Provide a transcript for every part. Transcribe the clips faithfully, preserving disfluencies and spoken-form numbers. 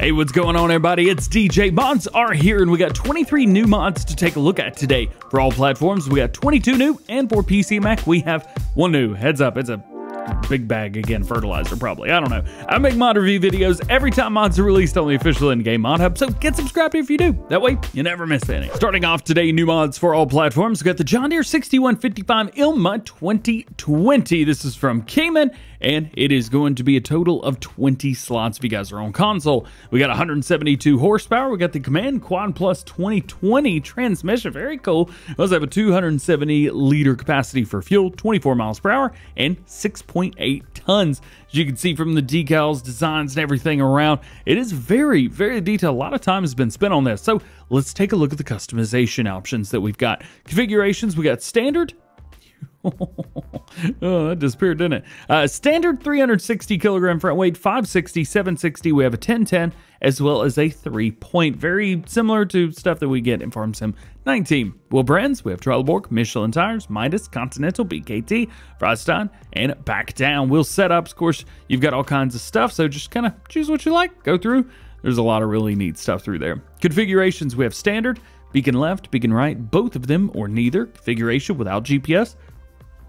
Hey, what's going on everybody? It's D J Mods are here and we got twenty-three new mods to take a look at today. For all platforms, we got twenty-two new, and for P C and Mac, we have one new. Heads up, it's a big bag again, fertilizer probably, I don't know. I make mod review videos every time mods are released on the official in-game mod hub, so get subscribed if you do. That way, you never miss any. Starting off today, new mods for all platforms. We got the John Deere sixty-one fifty-five Ilmo twenty twenty. This is from Cayman, and it is going to be a total of twenty slots if you guys are on console. We got one hundred seventy-two horsepower. We got the Command Quad Plus twenty twenty transmission, very cool. We also have a two hundred seventy liter capacity for fuel, twenty-four miles per hour, and six point eight tons. As you can see from the decals, designs, and everything around, it is very, very detailed. A lot of time has been spent on this. So let's take a look at the customization options that we've got. Configurations, we got standard. Oh, that disappeared, didn't it? Uh, standard three hundred sixty kilogram front weight, five sixty, seven sixty. We have a ten ten as well as a three point. Very similar to stuff that we get in Farm Sim nineteen. Well, brands, we have Trialborg, Michelin tires, Midas, Continental, B K T, Frystein, and back down. Wheel setups, of course, you've got all kinds of stuff. So just kind of choose what you like, go through. There's a lot of really neat stuff through there. Configurations, we have standard, beacon left, beacon right, both of them or neither. Configuration without G P S.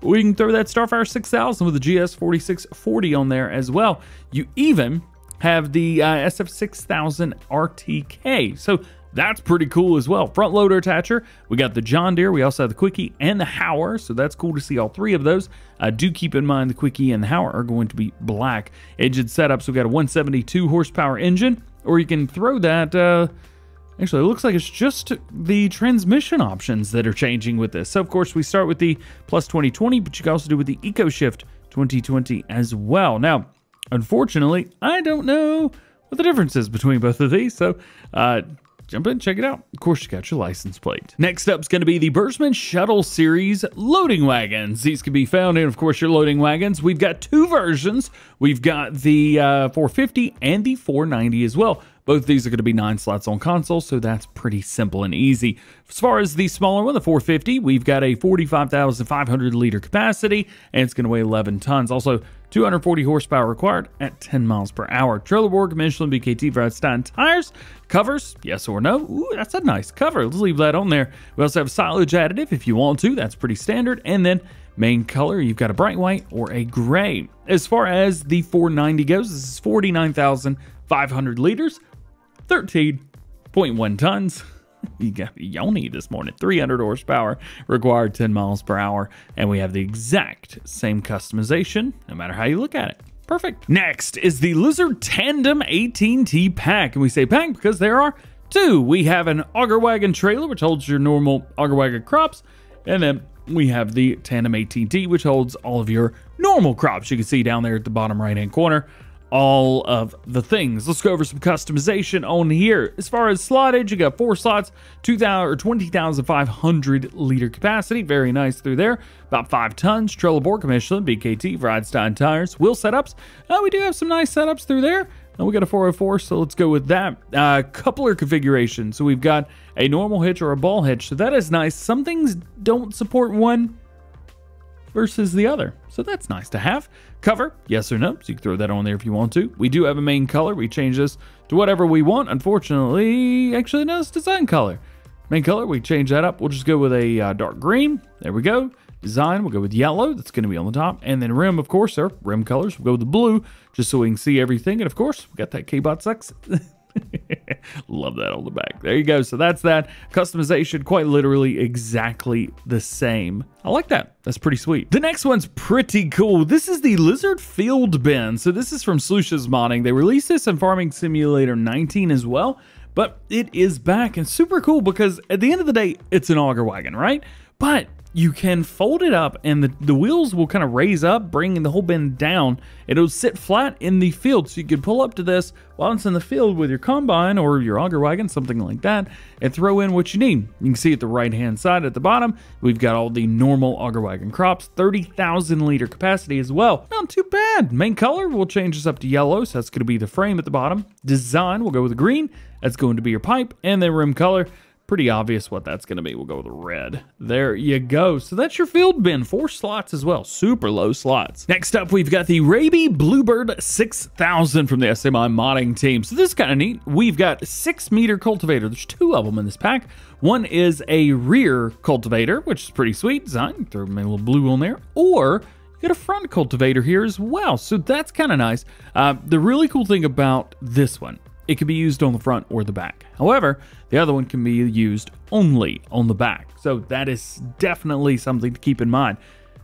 We can throw that Starfire six thousand with the G S forty-six forty on there as well. You even have the uh, S F six thousand R T K. So that's pretty cool as well. Front loader attacher. We got the John Deere. We also have the Quickie and the Hauer. So that's cool to see all three of those. Uh, do keep in mind the Quickie and the Hauer are going to be black. Engine setup. So we got a one hundred seventy-two horsepower engine, or you can throw that. Uh, Actually, it looks like it's just the transmission options that are changing with this. So, of course, we start with the Plus twenty twenty, but you can also do with the EcoShift twenty twenty as well. Now, unfortunately, I don't know what the difference is between both of these, so uh, jump in, check it out. Of course, you got your license plate. Next up is going to be the Bergmann Shuttle Series loading wagons. These can be found in, of course, your loading wagons. We've got two versions. We've got the uh, four fifty and the four ninety as well. Both of these are going to be nine slots on console, so that's pretty simple and easy. As far as the smaller one, the four fifty, we've got a forty-five thousand five hundred liter capacity, and it's going to weigh eleven tons. Also, two hundred forty horsepower required at ten miles per hour. Trelleborg, Michelin, B K T, Brad Stein tires. Covers, yes or no? Ooh, that's a nice cover. Let's leave that on there. We also have silage additive if you want to. That's pretty standard. And then main color, you've got a bright white or a gray. As far as the four ninety goes, this is forty-nine thousand five hundred liters. thirteen point one tons. You got yoni this morning. three hundred horsepower required, ten miles per hour, and we have the exact same customization no matter how you look at it. Perfect. Next is the Lizard Tandem eighteen T pack, and we say pack because there are two. We have an auger wagon trailer, which holds your normal auger wagon crops, and then we have the Tandem eighteen T, which holds all of your normal crops. You can see down there at the bottom right hand corner all of the things. Let's go over some customization on here. As far as slottage, you got four slots, twenty thousand five hundred liter capacity. Very nice through there. About five tons. Trelleborg, Michelin, B K T, Frystein tires. Wheel setups. Uh, we do have some nice setups through there. And we got a four oh four, so let's go with that. Uh, coupler configuration. So we've got a normal hitch or a ball hitch. So that is nice. Some things don't support one versus the other, so that's nice to have. Cover, yes or no, so you can throw that on there if you want to. We do have a main color. We change this to whatever we want. Unfortunately, actually no, it's design color. Main color, we change that up. We'll just go with a uh, dark green. There we go. Design, we'll go with yellow. That's going to be on the top. And then rim, of course, our rim colors, we'll go with the blue just so we can see everything. And of course, we got that Kbot sucks. Love that on the back. There you go. So that's that customization, quite literally exactly the same. I like that. That's pretty sweet. The next one's pretty cool. This is the Lizard Field Bin. So this is from Slusha's Modding. They released this in Farming Simulator nineteen as well, but it is back and super cool because at the end of the day, it's an auger wagon, right? But you can fold it up and the, the wheels will kind of raise up, bringing the whole bin down. It'll sit flat in the field. So you can pull up to this while it's in the field with your combine or your auger wagon, something like that, and throw in what you need. You can see at the right-hand side at the bottom, we've got all the normal auger wagon crops, thirty thousand liter capacity as well. Not too bad. Main color, we'll change this up to yellow. So that's gonna be the frame at the bottom. Design, we'll go with the green. That's going to be your pipe. And then rim color, Pretty obvious what that's going to be. We'll go with red. There you go. So that's your field bin. Four slots as well. Super low slots. Next up, we've got the Raby Bluebird six thousand from the S M I modding team. So this is kind of neat. We've got six meter cultivator. There's two of them in this pack. One is a rear cultivator, which is pretty sweet design. Throw a little blue on there. Or you get a front cultivator here as well. So that's kind of nice. Uh, the really cool thing about this one, it can be used on the front or the back. However, the other one can be used only on the back. So that is definitely something to keep in mind.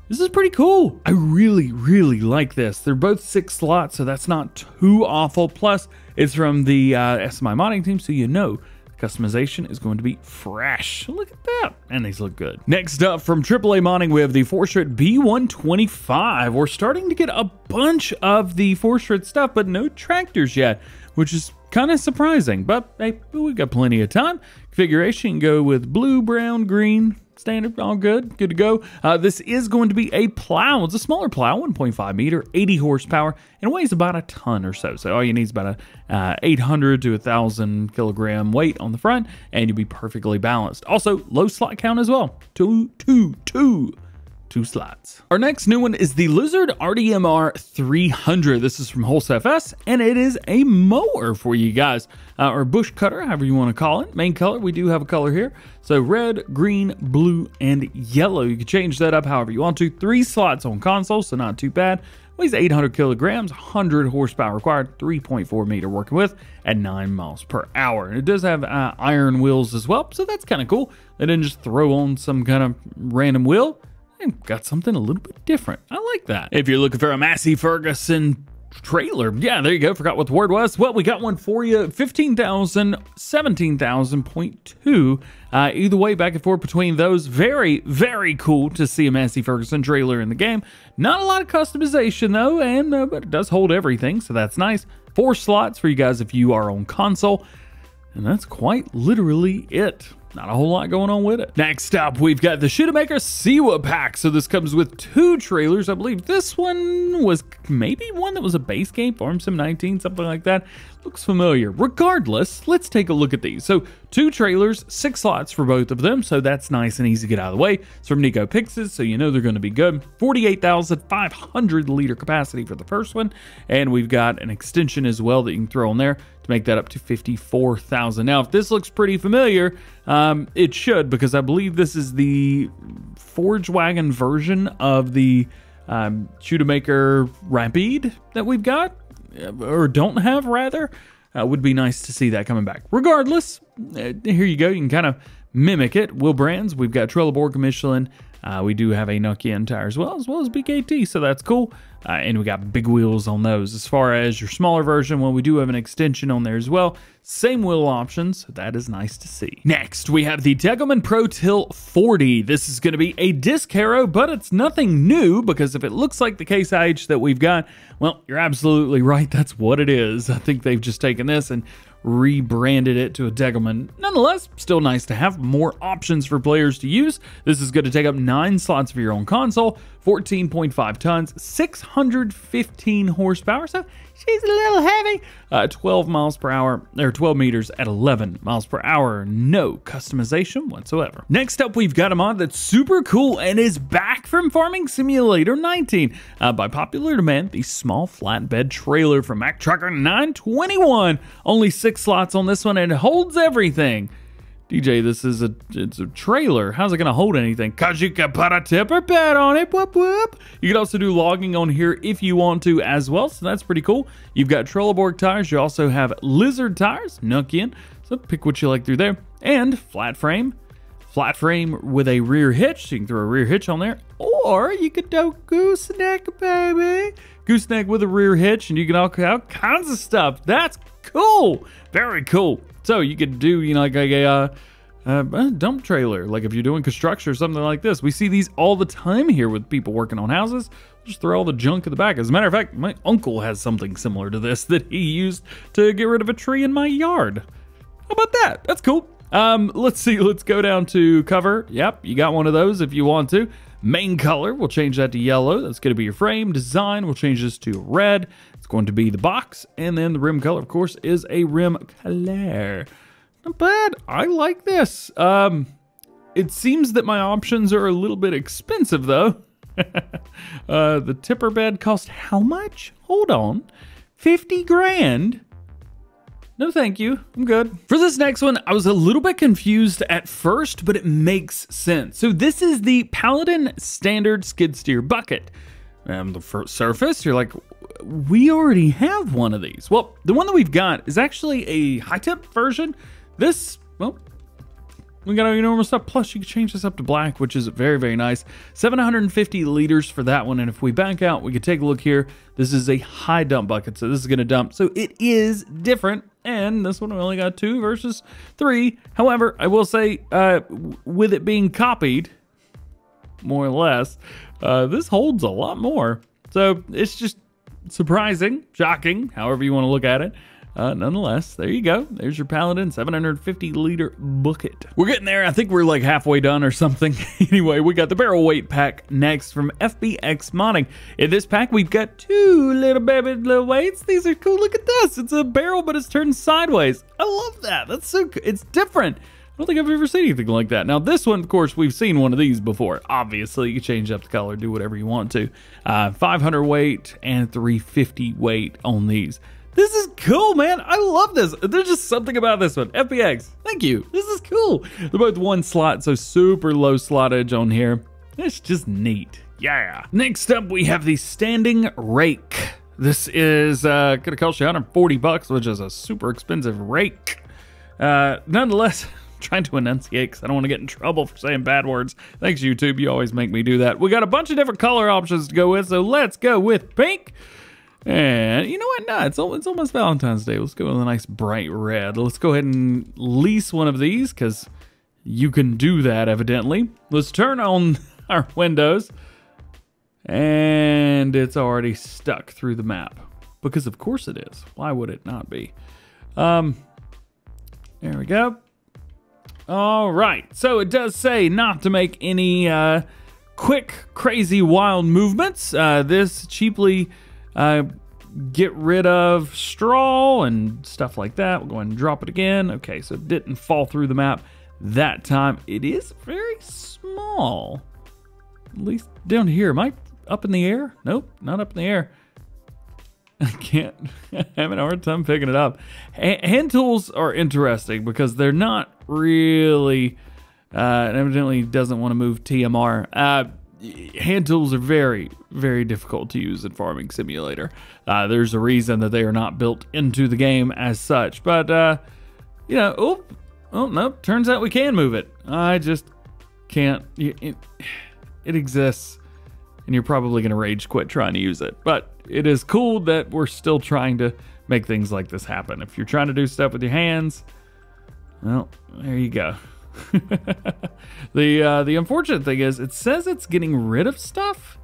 This is pretty cool. I really, really like this. They're both six slots, so that's not too awful. Plus, it's from the uh, S M I modding team, so you know customization is going to be fresh. Look at that. And these look good. Next up from triple A modding, we have the Forstrit B one twenty-five. We're starting to get a bunch of the Forstrit stuff, but no tractors yet, which is kind of surprising, but hey, we've got plenty of time. Configuration, go with blue, brown, green, standard, all good, good to go. Uh, this is going to be a plow. It's a smaller plow, one point five meter, eighty horsepower, and weighs about a ton or so. So all you need is about a uh, eight hundred to one thousand kilogram weight on the front, and you'll be perfectly balanced. Also, low slot count as well, two, two, two. Two slots. Our next new one is the Lizard R D M R three hundred. This is from Wholesale F S, and it is a mower for you guys, uh, or bush cutter, however you want to call it. Main color, we do have a color here. So red, green, blue, and yellow. You can change that up however you want to. Three slots on console, so not too bad. Weighs eight hundred kilograms, one hundred horsepower required, three point four meter working width at nine miles per hour. And it does have uh, iron wheels as well, so that's kind of cool. They didn't just throw on some kind of random wheel. Got something a little bit different. I like that. If you're looking for a Massey Ferguson trailer, yeah, there you go. Forgot what the word was. Well, we got one for you. fifteen thousand, seventeen thousand point two. Uh, either way, back and forth between those. Very, very cool to see a Massey Ferguson trailer in the game. Not a lot of customization though, and uh, but it does hold everything, so that's nice. Four slots for you guys if you are on console, and that's quite literally it. Not a whole lot going on with it. Next up, we've got the Shootamaker Siwa pack. So this comes with two trailers. I believe this one was maybe one that was a base game, Farm Sim nineteen, something like that. Looks familiar. Regardless, let's take a look at these. So two trailers, six slots for both of them. So that's nice and easy to get out of the way. It's from Nico Pixes, so you know they're going to be good. forty-eight thousand five hundred liter capacity for the first one. And we've got an extension as well that you can throw on there to make that up to fifty-four thousand. Now, if this looks pretty familiar, um, it should, because I believe this is the Forge Wagon version of the um, Shootamaker Rapide that we've got, or don't have rather. Uh, would be nice to see that coming back. Regardless, uh, here you go. You can kind of mimic it. Will brands, we've got Trelleborg, Michelin. Uh, we do have a Nokian tire as well, as well as B K T, so that's cool. Uh, and we got big wheels on those. As far as your smaller version, well, we do have an extension on there as well. Same wheel options, so that is nice to see. Next, we have the Tegelman Pro Till forty. This is going to be a disc harrow, but it's nothing new, because if it looks like the case I H that we've got, well, you're absolutely right. That's what it is. I think they've just taken this and rebranded it to a Tegelman. Nonetheless, still nice to have more options for players to use. This is going to take up nine slots for your own console, fourteen point five tons, six hundred fifteen horsepower, so she's a little heavy, uh, twelve miles per hour, or twelve meters at eleven miles per hour. No customization whatsoever. Next up, we've got a mod that's super cool and is back from Farming Simulator nineteen. Uh, by popular demand, the small flatbed trailer from Mack Trucker nine twenty-one. Only six slots on this one, and it holds everything. D J, this is a, it's a trailer. How's it gonna hold anything? Cause you can put a tipper pad on it, whoop whoop. You can also do logging on here if you want to as well, so that's pretty cool. You've got Trelleborg tires, you also have Lizard tires, Nokian, so pick what you like through there. And flat frame, flat frame with a rear hitch, so you can throw a rear hitch on there, or you could do gooseneck, baby. Gooseneck with a rear hitch, and you can all, all kinds of stuff. That's cool, very cool. So you could do, you know, like a, a, a dump trailer, like if you're doing construction or something like this. We see these all the time here with people working on houses. Just throw all the junk in the back. As a matter of fact, my uncle has something similar to this that he used to get rid of a tree in my yard. How about that? That's cool. Um, let's see, let's go down to cover. Yep, you got one of those if you want to. Main color, we'll change that to yellow. That's going to be your frame. Design, we'll change this to red. It's going to be the box. And then the rim color, of course, is a rim color. Not bad. I like this. Um, it seems that my options are a little bit expensive, though. uh, the tipper bed cost how much? Hold on. fifty grand? No, thank you. I'm good. For this next one, I was a little bit confused at first, but it makes sense. So this is the Paladin Standard Skid Steer Bucket. And the first surface, you're like, we already have one of these. Well, the one that we've got is actually a high-tip version. This, well, we got all your normal stuff. Plus, you can change this up to black, which is very, very nice. seven hundred fifty liters for that one. And if we back out, we can take a look here. This is a high dump bucket, so this is going to dump. So it is different. And this one, we only got two versus three. However, I will say, uh, with it being copied, more or less, uh, this holds a lot more. So it's just surprising, shocking, however you want to look at it. Uh, nonetheless, there you go. There's your Paladin seven hundred fifty liter bucket. We're getting there. I think we're like halfway done or something. Anyway, we got the barrel weight pack next from F B X Modding. In this pack, we've got two little baby little weights. These are cool. Look at this. It's a barrel, but it's turned sideways. I love that. That's so cool. It's different. I don't think I've ever seen anything like that. Now, this one, of course, we've seen one of these before. Obviously, you change up the color, do whatever you want to. Uh, five hundred weight and three fifty weight on these. This is cool, man. I love this. There's just something about this one. F B X, thank you. This is cool. They're both one slot, so super low slottage on here. It's just neat. Yeah. Next up, we have the standing rake. This is uh, gonna cost you one hundred forty bucks, which is a super expensive rake. Uh, nonetheless, I'm trying to enunciate because I don't want to get in trouble for saying bad words. Thanks, YouTube. You always make me do that. We got a bunch of different color options to go with, so let's go with pink. And you know what? No, it's, it's almost Valentine's Day. Let's go with a nice bright red. Let's go ahead and lease one of these because you can do that, evidently. Let's turn on our windows. And it's already stuck through the map. Because of course it is. Why would it not be? Um, there we go. All right. So it does say not to make any uh, quick, crazy, wild movements. Uh, this cheaply... Uh, get rid of straw and stuff like that. We'll go ahead and drop it again. Okay, so it didn't fall through the map that time. It is very small. At least down here. Am I up in the air? Nope, not up in the air. I can't. I'm having a hard time picking it up. Hand tools are interesting because they're not really... Uh, it evidently doesn't want to move T M R. Uh... Hand tools are very, very difficult to use in Farming Simulator. Uh, there's a reason that they are not built into the game as such. But, uh, you know, oh, oh, no, turns out we can move it. I just can't. It, it exists, and you're probably going to rage quit trying to use it. But it is cool that we're still trying to make things like this happen. If you're trying to do stuff with your hands, well, there you go. the uh, the unfortunate thing is it says it's getting rid of stuff,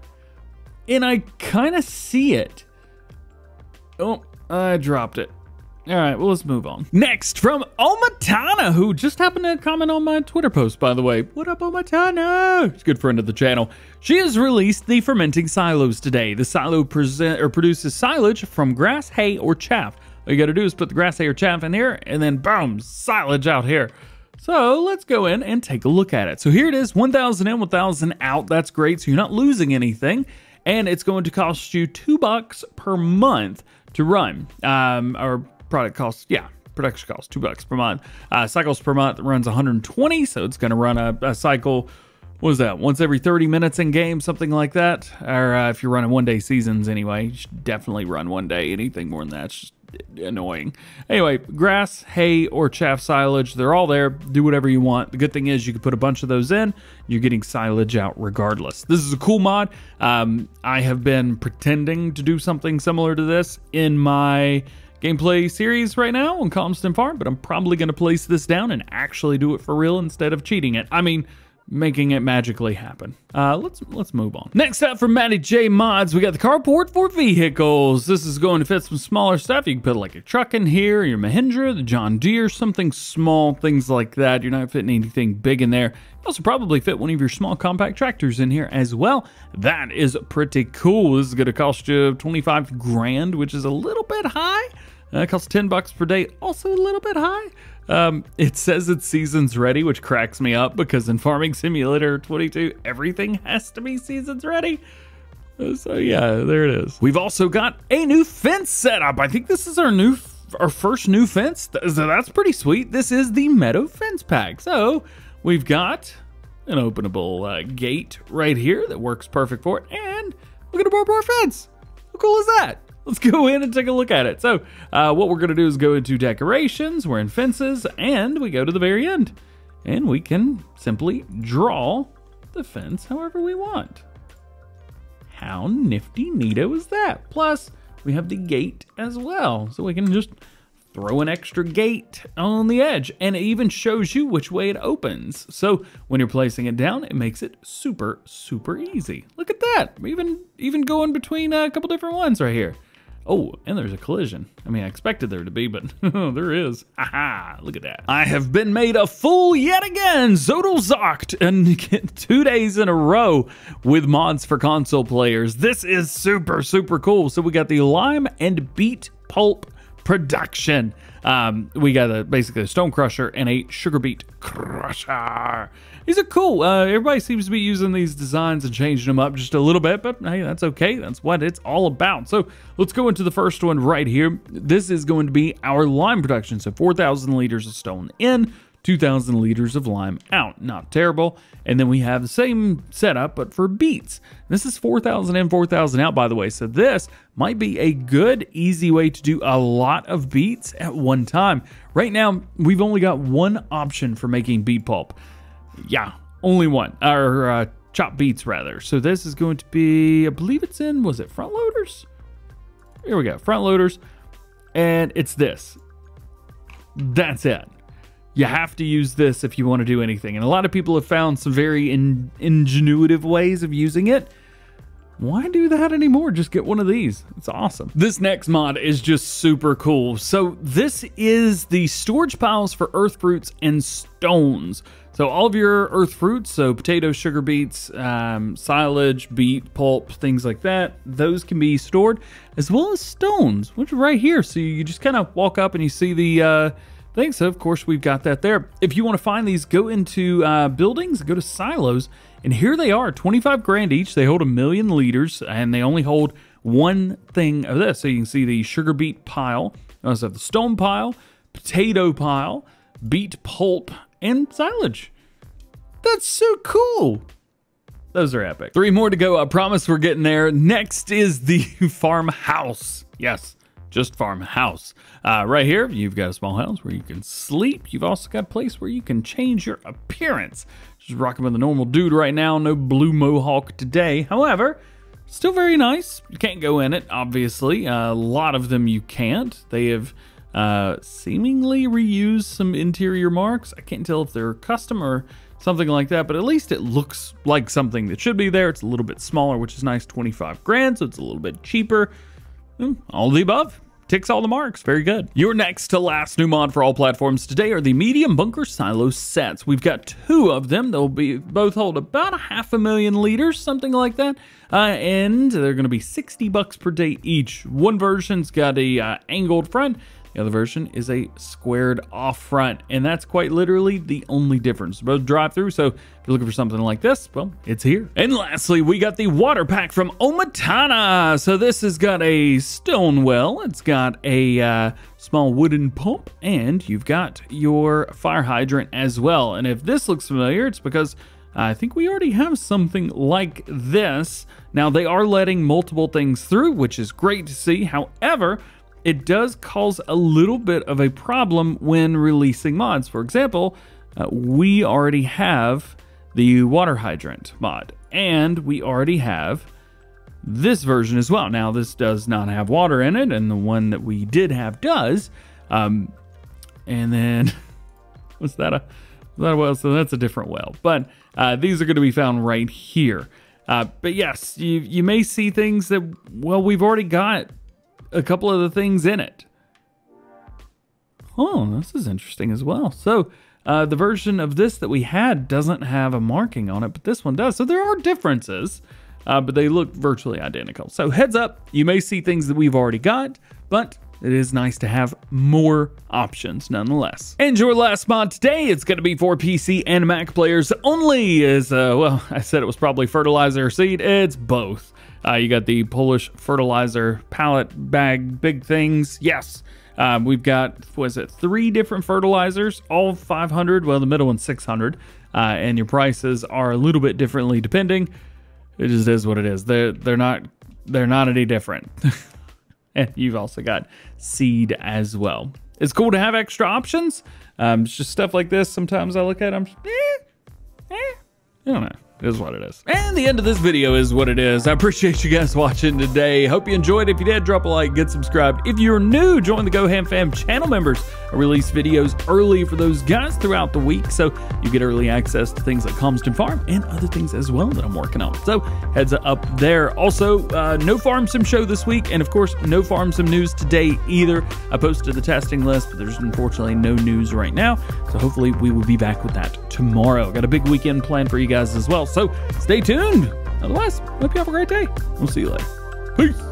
and I kind of see it. Oh, I dropped it. All right, well, let's move on. Next from Omatana, who just happened to comment on my Twitter post, by the way. What up, Omatana? She's a good friend of the channel. She has released the fermenting silos today. The silo present or produces silage from grass, hay, or chaff. All you got to do is put the grass, hay, or chaff in here, and then boom, silage out here. So let's go in and take a look at it. So here it is, one thousand in, one thousand out. That's great, so you're not losing anything. And it's going to cost you two bucks per month to run. Um, our product costs, yeah, production costs, two bucks per month. Uh, cycles per month runs one hundred twenty, so it's gonna run a, a cycle, what is that, once every thirty minutes in game, something like that. Or uh, if you're running one day seasons anyway, you should definitely run one day. Anything more than that, it's just annoying. Anyway, grass, hay, or chaff silage, they're all there. Do whatever you want. The good thing is you can put a bunch of those in. You're getting silage out regardless. This is a cool mod. Um, I have been pretending to do something similar to this in my gameplay series right now on Comston Farm, but I'm probably going to place this down and actually do it for real instead of cheating it. I mean, making it magically happen. Uh, let's let's move on. Next up from Matty J Mods, we got the carport for vehicles. This is going to fit some smaller stuff. You can put like a truck in here, your Mahindra, the John Deere, something small, things like that. You're not fitting anything big in there. You also probably fit one of your small compact tractors in here as well. That is pretty cool. This is gonna cost you twenty-five grand, which is a little bit high. Uh, it costs ten bucks per day, also a little bit high. Um, it says it's seasons ready, which cracks me up because in Farming Simulator twenty-two, everything has to be seasons ready. Uh, so yeah, there it is. We've also got a new fence setup. I think this is our new, our first new fence. So that's pretty sweet. This is the Meadow Fence Pack. So we've got an openable uh, gate right here that works perfect for it. And we're gonna borrow our fence. How cool is that? Let's go in and take a look at it. So uh, what we're gonna do is go into decorations, we're in fences, and we go to the very end. And we can simply draw the fence however we want. How nifty neato is that? Plus, we have the gate as well. So we can just throw an extra gate on the edge, and it even shows you which way it opens. So when you're placing it down, it makes it super, super easy. Look at that, even, even going between a couple different ones right here. Oh, and there's a collision. I mean, I expected there to be, but there is. Aha, look at that. I have been made a fool yet again, Zodelzocked, and two days in a row with mods for console players. This is super, super cool. So we got the lime and beet pulp production. Um, we got a, basically a stone crusher and a sugar beet crusher. These are cool. Uh, everybody seems to be using these designs and changing them up just a little bit, but hey, that's okay. That's what it's all about. So let's go into the first one right here. This is going to be our lime production. So four thousand liters of stone in, two thousand liters of lime out. Not terrible. And then we have the same setup, but for beets. This is four thousand in, four thousand out, by the way. So this might be a good, easy way to do a lot of beets at one time. Right now, we've only got one option for making beet pulp. Yeah, only one. Or uh, chopped beets, rather. So this is going to be, I believe it's in, was it front loaders? Here we go, front loaders. And it's this. That's it. You have to use this if you want to do anything. And a lot of people have found some very in, ingenuitive ways of using it. Why do that anymore? Just get one of these. It's awesome. This next mod is just super cool. So this is the storage piles for earth fruits and stones. So all of your earth fruits, so potatoes, sugar beets, um, silage, beet, pulp, things like that, those can be stored, as well as stones, which are right here. So you just kind of walk up and you see the... Uh, Thanks. So, of course, we've got that there. If you want to find these, go into uh, buildings, go to silos, and here they are, twenty-five grand each. They hold a million liters, and they only hold one thing of this. So you can see the sugar beet pile, you also have the stone pile, potato pile, beet pulp, and silage. That's so cool. Those are epic. Three more to go. I promise we're getting there. Next is the farmhouse. Yes. Just farmhouse. Uh, right here, you've got a small house where you can sleep. You've also got a place where you can change your appearance. Just rocking with a normal dude right now. No blue mohawk today. However, still very nice. You can't go in it, obviously. Uh, a lot of them you can't. They have uh, seemingly reused some interior marks. I can't tell if they're custom or something like that, but at least it looks like something that should be there. It's a little bit smaller, which is nice. twenty-five grand, so it's a little bit cheaper. All the above. Ticks all the marks. Very good. Your next to last new mod for all platforms today are the medium bunker silo sets. We've got two of them. They'll be both hold about a half a million liters, something like that. Uh, and they're going to be sixty bucks per day each. One version's got a uh, angled front. The other version is a squared off front. And that's quite literally the only difference. Both drive through. So if you're looking for something like this, well, it's here. And lastly, we got the water pack from Omatana. So this has got a stone well. It's got a uh, small wooden pump. And you've got your fire hydrant as well. And if this looks familiar, it's because I think we already have something like this. Now, they are letting multiple things through, which is great to see. However, it does cause a little bit of a problem when releasing mods. For example, uh, we already have the water hydrant mod, and we already have this version as well. Now, this does not have water in it, and the one that we did have does. Um, and then, was that a, was that a well? So that's a different well. But uh, these are going to be found right here. Uh, but yes, you you may see things that, well, we've already got a couple of the things in it. Oh, this is interesting as well. So uh, the version of this that we had doesn't have a marking on it, but this one does. So there are differences, uh, but they look virtually identical. So heads up, you may see things that we've already got, but it is nice to have more options nonetheless. And your last mod today, it's going to be for P C and Mac players only, is, uh, well, I said it was probably fertilizer seed. It's both. Uh, you got the Polish fertilizer pallet bag, big things. Yes. Um, we've got, was it three different fertilizers, all five hundred? Well, the middle one's six hundred. Uh, and your prices are a little bit differently depending. It just is what it is. They're, they're not, they're not any different. And you've also got seed as well. It's cool to have extra options. Um, it's just stuff like this. Sometimes I look at it, I'm just, eh, eh. I don't know. It is what it is. And the end of this video is what it is. I appreciate you guys watching today. Hope you enjoyed. If you did, drop a like, get subscribed. If you're new, join the Go Ham Fam channel members. I release videos early for those guys throughout the week, so you get early access to things like Comston Farm and other things as well that I'm working on. So heads up there. Also, uh, no Farm Sim show this week, and of course, no Farm Sim news today either. I posted the testing list, but there's unfortunately no news right now, so hopefully we will be back with that tomorrow. Got a big weekend planned for you guys as well. So stay tuned. Otherwise, hope you have a great day. We'll see you later. Peace.